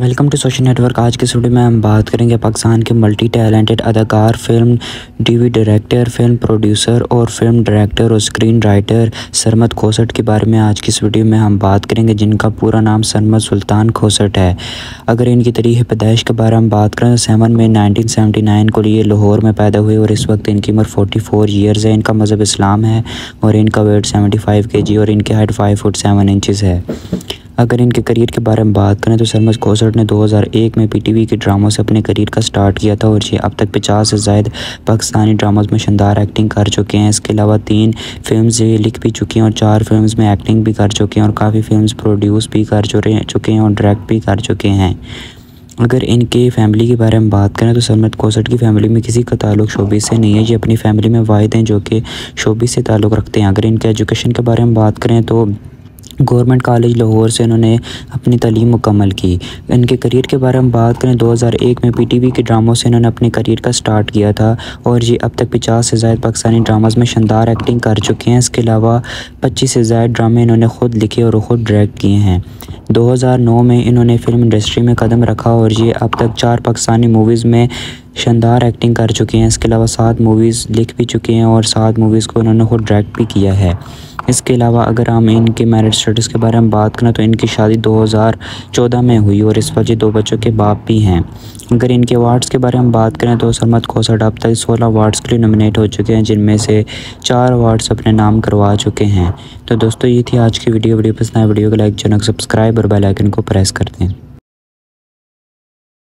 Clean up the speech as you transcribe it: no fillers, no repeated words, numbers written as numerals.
Welcome to social network. आज के video में हम बात करेंगे पाकिस्तान के मल्टी टैलेंटेड अदाकार, film TV director, film producer और फिल्म डायरेक्टर और स्क्रीन राइटर सरमद खोसट के बारे में। आज की इस वीडियो में हम बात करेंगे जिनका पूरा नाम सरमद सुल्तान खोसट है। अगर इनकी तारीख़ पैदाइश के बारे में बात करें तो 7 मई 1979 को लिए लाहौर में पैदा हुए और इस वक्त इनकी उम्र 44 ईयर्स है। इनका मजहब इस्लाम है और इनका वेट 75 kg और इनकी हाइट 5 फुट 7 इंचज़ है। अगर इनके करियर के बारे में बात करें तो सरमद खोसट ने 2001 में PTV के ड्रामों से अपने करियर का स्टार्ट किया था और ये अब तक 50 से ज़ायद पाकिस्तानी ड्रामोज़ में शानदार एक्टिंग कर चुके हैं। इसके अलावा 3 फिल्म्स ये लिख भी चुकी हैं और 4 फिल्म्स में एक्टिंग भी कर चुके हैं और काफ़ी फिल्म्स प्रोड्यूस भी कर चुके हैं और डायरेक्ट भी कर चुके हैं। अगर इनके फैमिली के बारे में बात करें तो सरमद खोसट की फैमिली में किसी का ताल्लुक शोबी से नहीं है। ये अपनी फैमिली में वाहिद हैं जो कि शोबी से ताल्लुक़ रखते हैं। अगर इनके एजुकेशन के बारे में बात करें तो गवर्नमेंट कॉलेज लाहौर से इन्होंने अपनी तालीम मुकम्मल की। इनके करियर के बारे में बात करें 2001 में PTV के ड्रामों से इन्होंने अपने करियर का स्टार्ट किया था और ये अब तक 50 से ज़ायद पाकिस्तानी ड्रामाज़ में शानदार एक्टिंग कर चुके हैं। इसके अलावा 25 से ज़ायद ड्रामे इन्होंने खुद लिखे और ख़ुद डायरेक्ट किए हैं। 2009 में इन्होंने फ़िल्म इंडस्ट्री में कदम रखा और ये अब तक 4 पाकिस्तानी मूवीज़ में शानदार एक्टिंग कर चुके हैं। इसके अलावा 7 मूवीज़ लिख भी चुके हैं और 7 मूवीज़ को इन्होंने खुद डायरेक्ट भी किया है। इसके अलावा अगर हम इनके मैरिड स्टेटस के बारे में बात करें तो इनकी शादी 2014 में हुई और इस वजह 2 बच्चों के बाप भी हैं। अगर इनके अवार्ड्स के बारे में बात करें तो सरमद खोसट अब तक 16 अवार्ड्स के लिए नॉमिनेट हो चुके हैं, जिनमें से 4 अवार्ड्स अपने नाम करवा चुके हैं। तो दोस्तों ये थी आज की वीडियो। पसंद आए वीडियो को लाइक, चैनल को सब्सक्राइब और बेल आइकन को प्रेस कर दें।